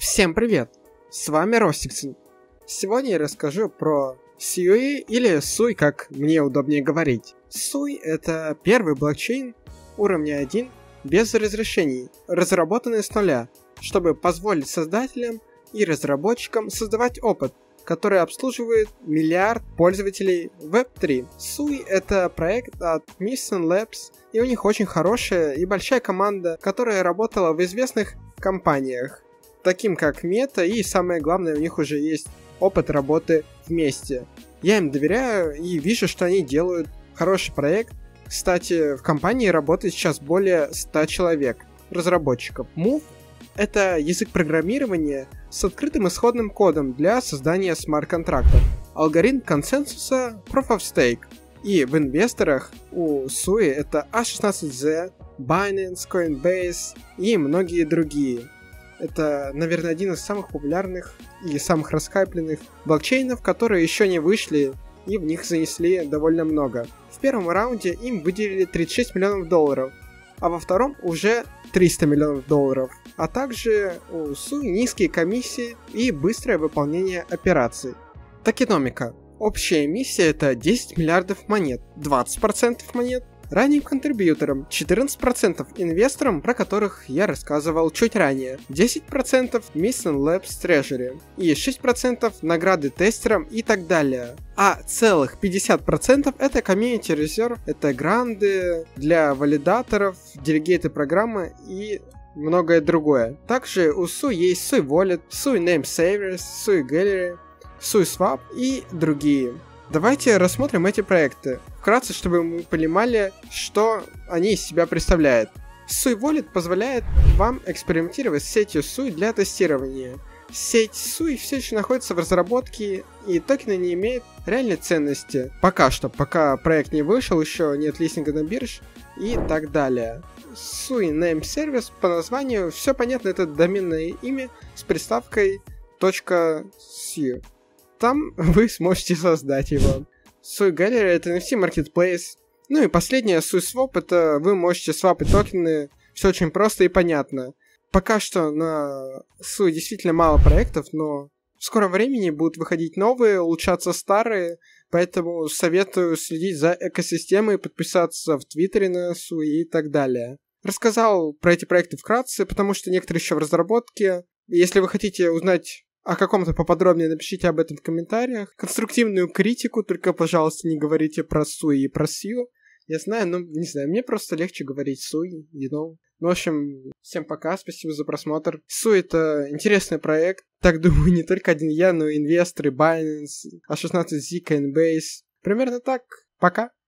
Всем привет! С вами Ростиксон. Сегодня я расскажу про SUI или SUI, как мне удобнее говорить. SUI — это первый блокчейн уровня 1 без разрешений, разработанный с нуля, чтобы позволить создателям и разработчикам создавать опыт, который обслуживает миллиард пользователей Web3. SUI — это проект от Mysten Labs, и у них очень хорошая и большая команда, которая работала в известных компаниях, таким как Meta, и самое главное, у них уже есть опыт работы вместе. Я им доверяю и вижу, что они делают хороший проект. Кстати, в компании работает сейчас более 100 человек, разработчиков. Move — это язык программирования с открытым исходным кодом для создания смарт-контрактов, алгоритм консенсуса Proof of Stake. И в инвесторах у SUI это A16Z, Binance, Coinbase и многие другие. Это, наверное, один из самых популярных и самых раскайпленных блокчейнов, которые еще не вышли, и в них занесли довольно много. В первом раунде им выделили 36 миллионов долларов, а во втором уже 300 миллионов долларов. А также у SUI низкие комиссии и быстрое выполнение операций. Токеномика. Общая эмиссия — это 10 миллиардов монет, 20% монет ранним контрибьюторам, 14% инвесторам, про которых я рассказывал чуть ранее, 10% Mysten Labs Treasury и 6% награды тестерам и так далее. А целых 50% это комьюнити резерв, это гранды для валидаторов, делегейты программы и многое другое. Также у SUI есть SUI Wallet, SUI Name Service, SUI Gallery, SUI Swap и другие. Давайте рассмотрим эти проекты вкратце, чтобы мы понимали, что они из себя представляют. SUI Wallet позволяет вам экспериментировать с сетью SUI для тестирования. Сеть SUI все еще находится в разработке, и токены не имеют реальной ценности. Пока что, пока проект не вышел, еще нет листинга на бирже и так далее. SUI Name Service, по названию все понятно, это доменное имя с приставкой .su. Там вы сможете создать его. SUI Gallery — это NFT Marketplace. Ну и последнее, SUI Swap — это вы можете свапать токены. Все очень просто и понятно. Пока что на SUI действительно мало проектов, но в скором времени будут выходить новые, улучшаться старые. Поэтому советую следить за экосистемой, подписаться в Твиттере на SUI и так далее. Рассказал про эти проекты вкратце, потому что некоторые еще в разработке. Если вы хотите узнать о каком-то поподробнее, напишите об этом в комментариях. Конструктивную критику, только, пожалуйста, не говорите про SUI и про SUI. Я знаю, но не знаю, мне просто легче говорить SUI, Ну, в общем, всем пока, спасибо за просмотр. SUI — это интересный проект. Так думаю, не только один я, но и инвесторы, Binance, A16Z, Coinbase. Примерно так. Пока.